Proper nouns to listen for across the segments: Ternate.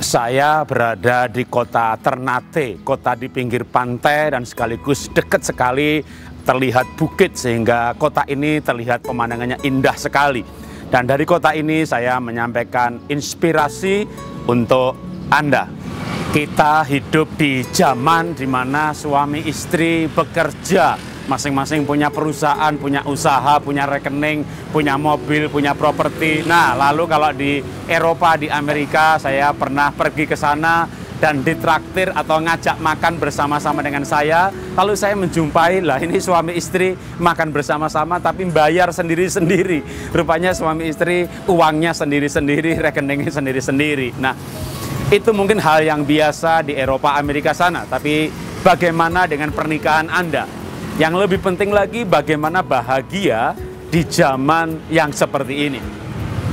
Saya berada di kota Ternate, kota di pinggir pantai dan sekaligus dekat sekali terlihat bukit sehingga kota ini terlihat pemandangannya indah sekali. Dan dari kota ini saya menyampaikan inspirasi untuk Anda. Kita hidup di zaman di mana suami istri bekerja, masing-masing punya perusahaan, punya usaha, punya rekening, punya mobil, punya properti. Nah, lalu kalau di Eropa, di Amerika, saya pernah pergi ke sana dan ditraktir atau ngajak makan bersama-sama dengan saya. Lalu saya menjumpai, lah ini suami istri makan bersama-sama tapi bayar sendiri-sendiri. Rupanya suami istri uangnya sendiri-sendiri, rekeningnya sendiri-sendiri. Nah, itu mungkin hal yang biasa di Eropa, Amerika sana. Tapi bagaimana dengan pernikahan Anda? Yang lebih penting lagi, bagaimana bahagia di zaman yang seperti ini.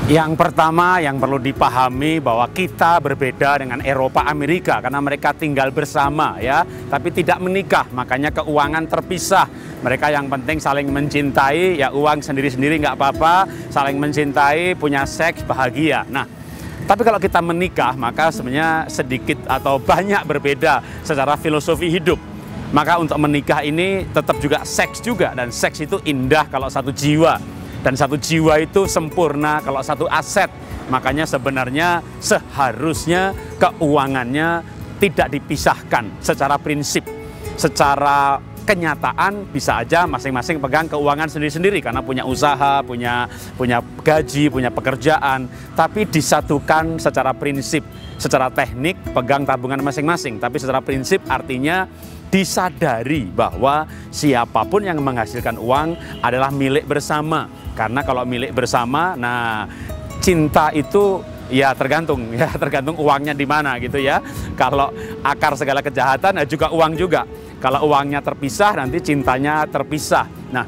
Yang pertama yang perlu dipahami bahwa kita berbeda dengan Eropa Amerika karena mereka tinggal bersama ya, tapi tidak menikah, makanya keuangan terpisah. Mereka yang penting saling mencintai, ya uang sendiri-sendiri nggak apa-apa, saling mencintai, punya seks, bahagia. Nah, tapi kalau kita menikah maka sebenarnya sedikit atau banyak berbeda secara filosofi hidup. Maka untuk menikah ini tetap juga seks juga, dan seks itu indah kalau satu jiwa, dan satu jiwa itu sempurna kalau satu aset. Makanya sebenarnya seharusnya keuangannya tidak dipisahkan secara prinsip. Secara kenyataan bisa aja masing-masing pegang keuangan sendiri-sendiri karena punya usaha, punya gaji, punya pekerjaan, tapi disatukan secara prinsip. Secara teknik pegang tabungan masing-masing, tapi secara prinsip artinya disadari bahwa siapapun yang menghasilkan uang adalah milik bersama. Karena kalau milik bersama, nah cinta itu ya tergantung uangnya di mana gitu ya. Kalau akar segala kejahatan juga uang juga. Kalau uangnya terpisah nanti cintanya terpisah. Nah,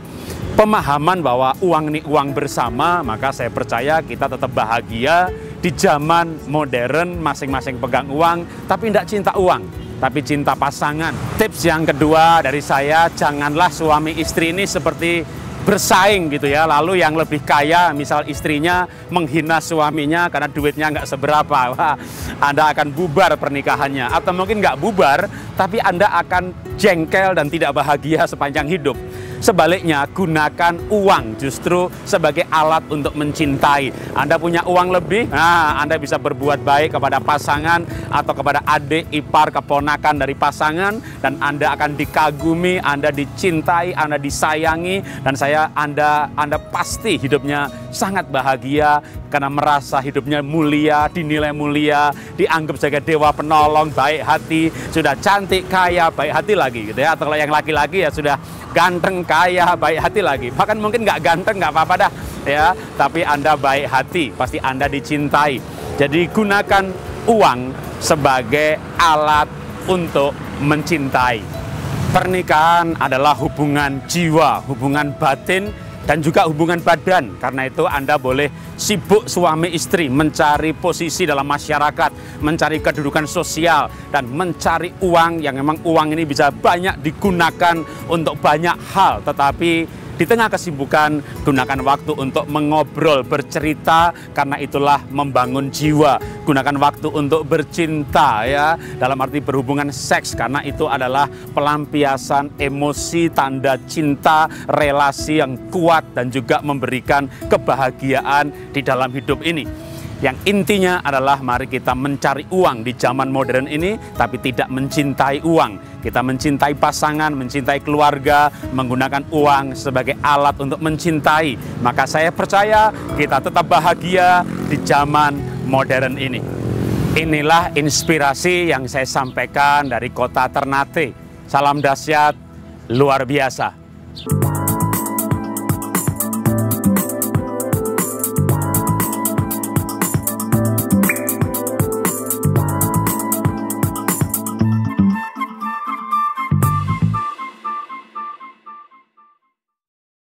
pemahaman bahwa uang ini uang bersama, maka saya percaya kita tetap bahagia di zaman modern, masing-masing pegang uang tapi tidak cinta uang, tapi cinta pasangan. Tips yang kedua dari saya, janganlah suami istri ini seperti bersaing gitu ya. Lalu yang lebih kaya, misal istrinya menghina suaminya karena duitnya nggak seberapa. Wah, Anda akan bubar pernikahannya. Atau mungkin nggak bubar, tapi Anda akan jengkel dan tidak bahagia sepanjang hidup. Sebaliknya, gunakan uang justru sebagai alat untuk mencintai. Anda punya uang lebih, nah Anda bisa berbuat baik kepada pasangan atau kepada adik, ipar, keponakan dari pasangan, dan Anda akan dikagumi, Anda dicintai, Anda disayangi, dan Anda pasti hidupnya sangat bahagia karena merasa hidupnya mulia, dinilai mulia, dianggap sebagai dewa penolong, baik hati, sudah cantik, kaya, baik hati lagi gitu ya. Atau kalau yang laki-laki ya sudah ganteng, kaya, baik hati lagi. Bahkan mungkin nggak ganteng, nggak apa-apa dah ya, tapi Anda baik hati, pasti Anda dicintai. Jadi gunakan uang sebagai alat untuk mencintai. Pernikahan adalah hubungan jiwa, hubungan batin, dan juga hubungan badan. Karena itu Anda boleh sibuk suami istri mencari posisi dalam masyarakat, mencari kedudukan sosial, dan mencari uang yang memang uang ini bisa banyak digunakan untuk banyak hal. Tetapi di tengah kesibukan, gunakan waktu untuk mengobrol, bercerita, karena itulah membangun jiwa. Gunakan waktu untuk bercinta ya, dalam arti berhubungan seks, karena itu adalah pelampiasan emosi, tanda cinta, relasi yang kuat, dan juga memberikan kebahagiaan di dalam hidup ini. Yang intinya adalah mari kita mencari uang di zaman modern ini, tapi tidak mencintai uang. Kita mencintai pasangan, mencintai keluarga, menggunakan uang sebagai alat untuk mencintai. Maka saya percaya kita tetap bahagia di zaman modern ini. Inilah inspirasi yang saya sampaikan dari kota Ternate. Salam dahsyat, luar biasa.